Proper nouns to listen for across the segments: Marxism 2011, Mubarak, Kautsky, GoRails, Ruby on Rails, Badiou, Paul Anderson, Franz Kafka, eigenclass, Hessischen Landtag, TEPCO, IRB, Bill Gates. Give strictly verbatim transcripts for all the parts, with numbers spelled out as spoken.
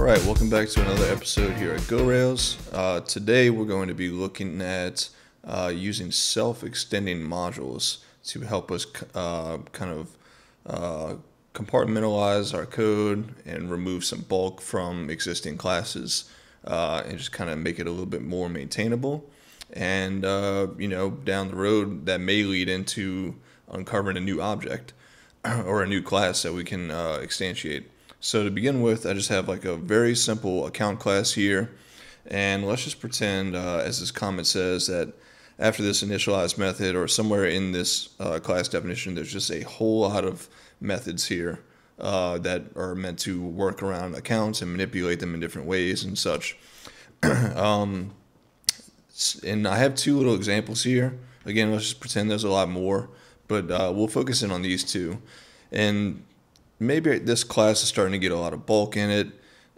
All right, welcome back to another episode here at GoRails. Uh, today we're going to be looking at uh, using self-extending modules to help us uh, kind of uh, compartmentalize our code and remove some bulk from existing classes uh, and just kind of make it a little bit more maintainable. And, uh, you know, down the road that may lead into uncovering a new object or a new class that we can uh, instantiate. So to begin with, I just have like a very simple account class here, and let's just pretend, uh, as this comment says, that after this initialize method or somewhere in this uh, class definition, there's just a whole lot of methods here uh, that are meant to work around accounts and manipulate them in different ways and such. um, and I have two little examples here. Again, let's just pretend there's a lot more, but uh, we'll focus in on these two. And maybe this class is starting to get a lot of bulk in it,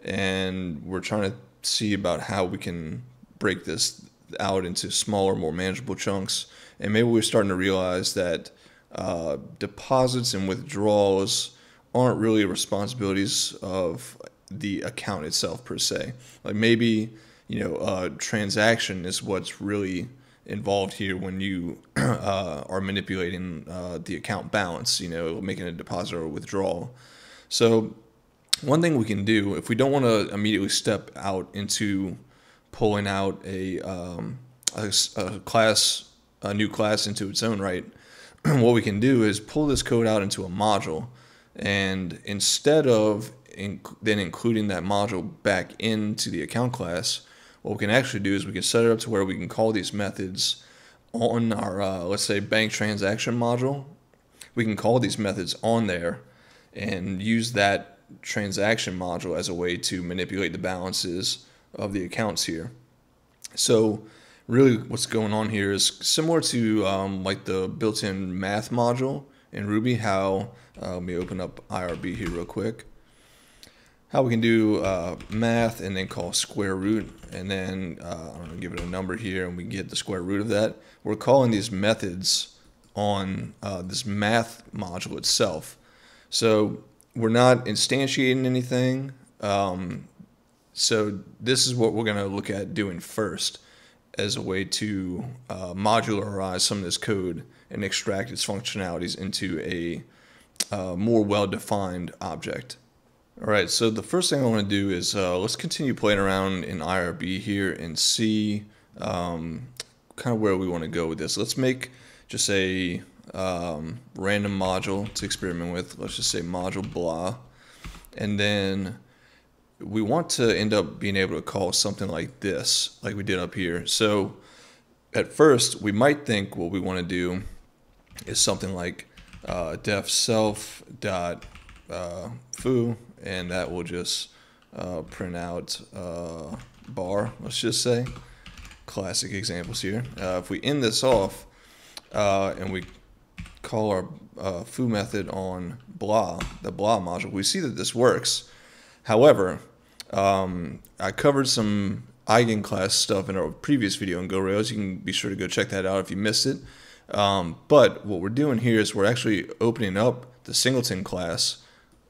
and we're trying to see about how we can break this out into smaller, more manageable chunks. And maybe we're starting to realize that uh, deposits and withdrawals aren't really responsibilities of the account itself per se. Like maybe, you know, a transaction is what's really involved here when you uh, are manipulating uh, the account balance, you know, making a deposit or withdrawal. So one thing we can do, if we don't want to immediately step out into pulling out a, um, a, a class, a new class into its own right, what we can do is pull this code out into a module, and instead of inc- then including that module back into the account class, what we can actually do is we can set it up to where we can call these methods on our, uh, let's say, bank transaction module. We can call these methods on there and use that transaction module as a way to manipulate the balances of the accounts here. So really what's going on here is similar to um, like the built-in math module in Ruby, how, uh, let me open up I R B here real quick. How we can do uh, math and then call square root, and then uh, I'm gonna give it a number here, and we get the square root of that. We're calling these methods on uh, this math module itself. So we're not instantiating anything. Um, so this is what we're gonna look at doing first as a way to uh, modularize some of this code and extract its functionalities into a uh, more well-defined object. All right, so the first thing I want to do is uh, let's continue playing around in I R B here and see um, kind of where we want to go with this. Let's make just a um, random module to experiment with. Let's just say module blah. And then we want to end up being able to call something like this, like we did up here. So at first, we might think what we want to do is something like uh, def self dot uh, foo, and that will just uh, print out uh, bar, let's just say. Classic examples here. Uh, if we end this off uh, and we call our uh, foo method on blah, the blah module, we see that this works. However, um, I covered some eigenclass stuff in our previous video on GoRails. You can be sure to go check that out if you missed it. Um, but what we're doing here is we're actually opening up the singleton class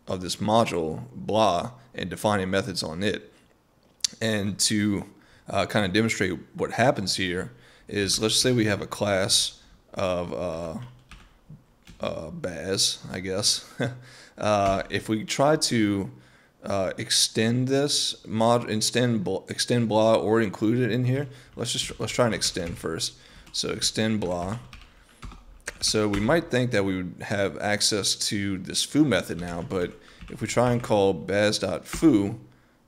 of this module blah and defining methods on it. And to uh, kind of demonstrate what happens here is, let's say we have a class of uh, uh, Baz, I guess. uh, if we try to uh, extend this mod, extend blah, extend blah, or include it in here, let's just let's try and extend first. So extend blah. So we might think that we would have access to this foo method now, but if we try and call baz.foo,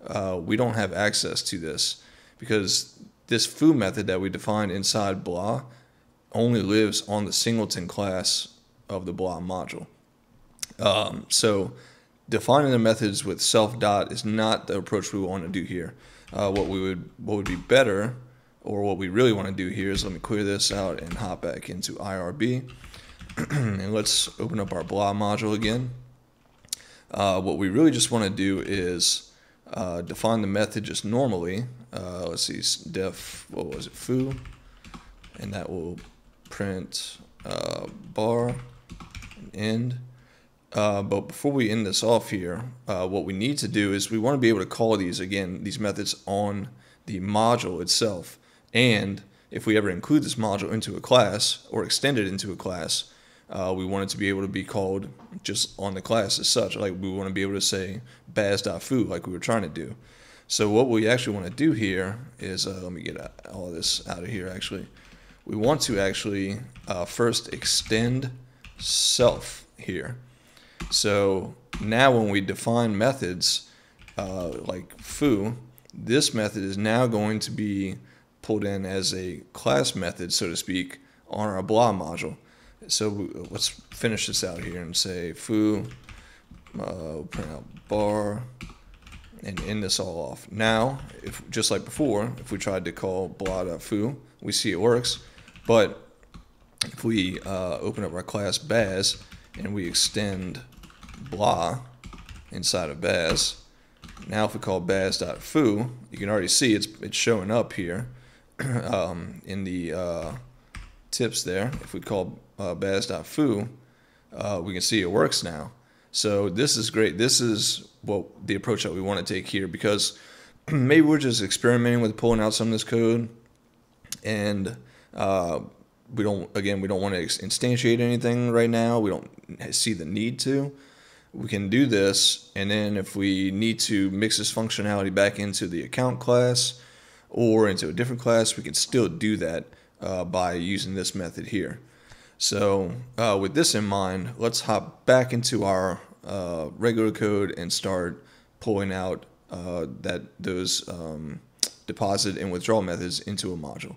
uh, we don't have access to this, because this foo method that we defined inside blah only lives on the singleton class of the blah module. Um, so defining the methods with self dot is not the approach we want to do here. Uh, what we would what would be better, or what we really want to do here, is let me clear this out and hop back into I R B. And let's open up our blah module again. Uh, what we really just want to do is uh, define the method just normally. Uh, let's see, def, what was it, foo. And that will print uh, bar and end. Uh, but before we end this off here, uh, what we need to do is we want to be able to call these, again, these methods on the module itself. And if we ever include this module into a class or extend it into a class, uh, we want it to be able to be called just on the class as such. Like we want to be able to say baz.foo like we were trying to do. So what we actually want to do here is, uh, let me get all this out of here actually. We want to actually uh, first extend self here. So now when we define methods uh, like foo, this method is now going to be pulled in as a class method, so to speak, on our blah module. So we, let's finish this out here and say foo, uh, print out bar, and end this all off. Now, if, just like before, if we tried to call blah.foo, we see it works. But if we uh, open up our class baz and we extend blah inside of baz, now if we call baz.foo, you can already see it's, it's showing up here um, in the uh, tips there. If we call uh, baz.foo, uh, we can see it works now. So this is great. This is well, the approach that we want to take here, because maybe we're just experimenting with pulling out some of this code, and uh, we don't, again, we don't want to instantiate anything right now. We don't see the need to. We can do this, and then if we need to mix this functionality back into the account class or into a different class, we can still do that uh, by using this method here. So uh, with this in mind, let's hop back into our uh, regular code and start pulling out uh, that those um, deposit and withdrawal methods into a module.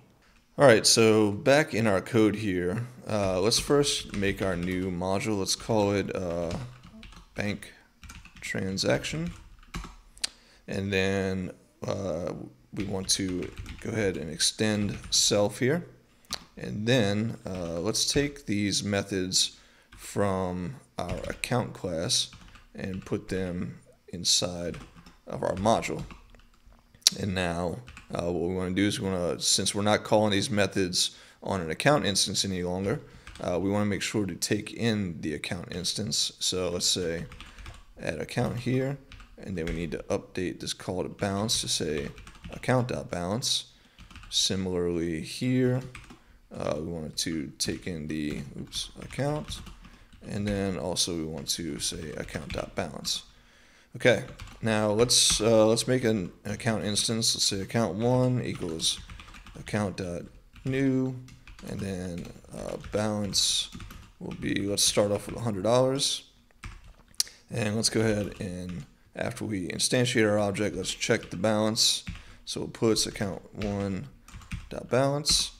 All right, so back in our code here, uh, let's first make our new module. Let's call it uh, bank transaction, and then uh, we want to go ahead and extend self here. And then uh, let's take these methods from our account class and put them inside of our module. And now uh, what we want to do is we want to, since we're not calling these methods on an account instance any longer, uh, we want to make sure to take in the account instance. So let's say add account here, and then we need to update this call to balance to say account.balance. Similarly here, Uh, we wanted to take in the oops, account, and then also we want to say account.balance. Okay, now let's uh, let's make an account instance. Let's say account one equals account.new, and then uh, balance will be, let's start off with one hundred dollars, and let's go ahead and after we instantiate our object, let's check the balance. So it puts account one.balance.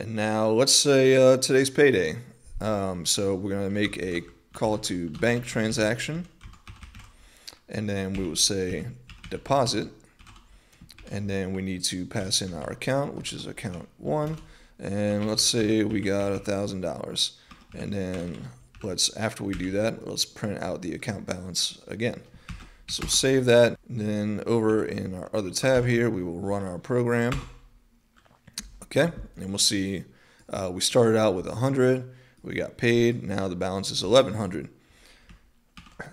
And now let's say uh, today's payday. Um, so we're going to make a call to bank transaction, and then we will say deposit, and then we need to pass in our account, which is account one, and let's say we got a thousand dollars. And then let's, after we do that, let's print out the account balance again. So save that, and then over in our other tab here, we will run our program. Okay, and we'll see, uh, we started out with one hundred, we got paid, now the balance is eleven hundred.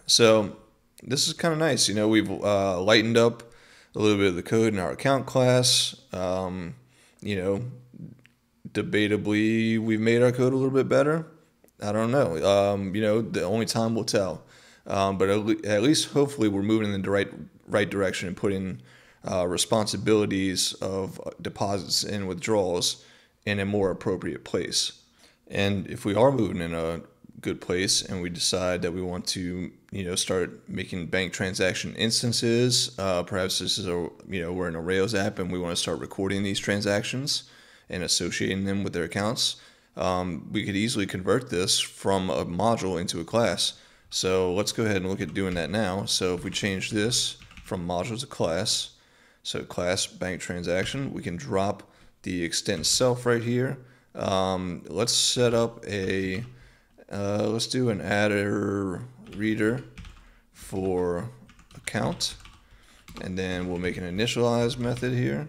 So this is kind of nice, you know, we've uh, lightened up a little bit of the code in our account class. Um, you know, debatably, we've made our code a little bit better. I don't know, um, you know, the only time will tell. Um, but at least hopefully we're moving in the right, right direction and putting Uh, responsibilities of deposits and withdrawals in a more appropriate place. And if we are moving in a good place and we decide that we want to, you know, start making bank transaction instances, uh, perhaps this is a, you know, we're in a Rails app and we want to start recording these transactions and associating them with their accounts, um, we could easily convert this from a module into a class. So let's go ahead and look at doing that now. So if we change this from module to class, so class bank transaction, we can drop the extend self right here. Um, let's set up a, uh, let's do an adder reader for account. And then we'll make an initialize method here.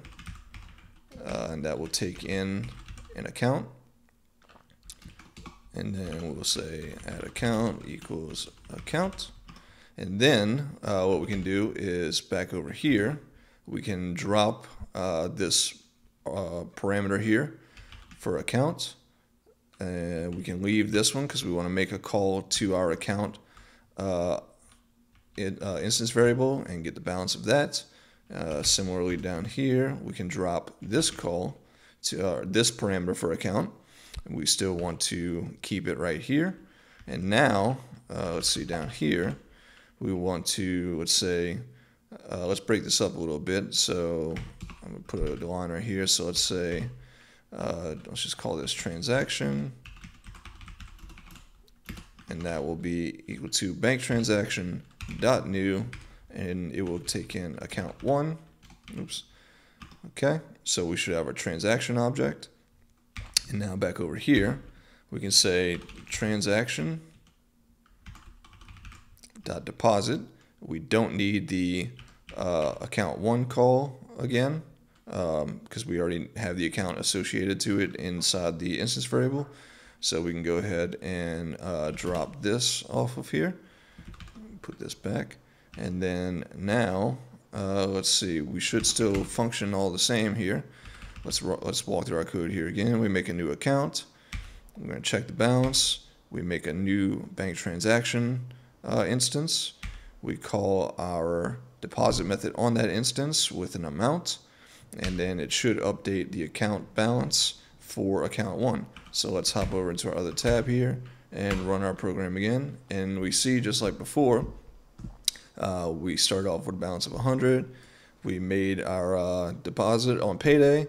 Uh, and that will take in an account. and then we'll say add account equals account. And then uh, what we can do is back over here, we can drop uh, this uh, parameter here for account. Uh, we can leave this one because we want to make a call to our account uh, it, uh, instance variable and get the balance of that. Uh, similarly down here, we can drop this call to uh, this parameter for account. We still want to keep it right here. And now, uh, let's see down here, we want to, let's say, uh, let's break this up a little bit. So I'm going to put a line right here. So let's say, uh, let's just call this transaction. And that will be equal to bank transaction dot new, and it will take in account one. Oops. Okay. So we should have our transaction object. And now back over here, we can say transaction dot deposit. We don't need the uh, account one call again because um, we already have the account associated to it inside the instance variable. So we can go ahead and uh, drop this off of here, put this back, and then now uh, let's see. We should still function all the same here. Let's, let's walk through our code here again. We make a new account. We're going to check the balance. We make a new bank transaction uh, instance. We call our deposit method on that instance with an amount. And then it should update the account balance for account one. So let's hop over into our other tab here and run our program again. And we see, just like before, uh, we start off with a balance of one hundred. We made our uh, deposit on payday.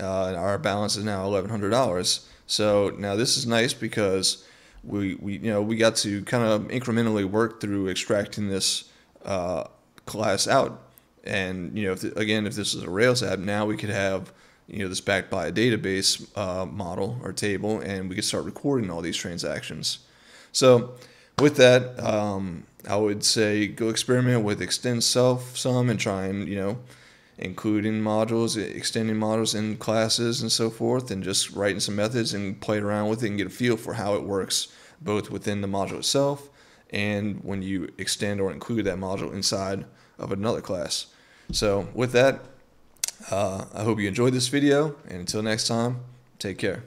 Uh, and our balance is now eleven hundred dollars. So now this is nice because we, we you know we got to kind of incrementally work through extracting this uh, class out. And you know if the, again if this is a Rails app, now we could have you know this backed by a database uh, model or table, and we could start recording all these transactions. So with that, um, I would say go experiment with extend self some and try and you know. including modules, extending modules in classes and so forth, and just writing some methods and play around with it and get a feel for how it works both within the module itself and when you extend or include that module inside of another class. So with that, uh, I hope you enjoyed this video, and until next time, take care.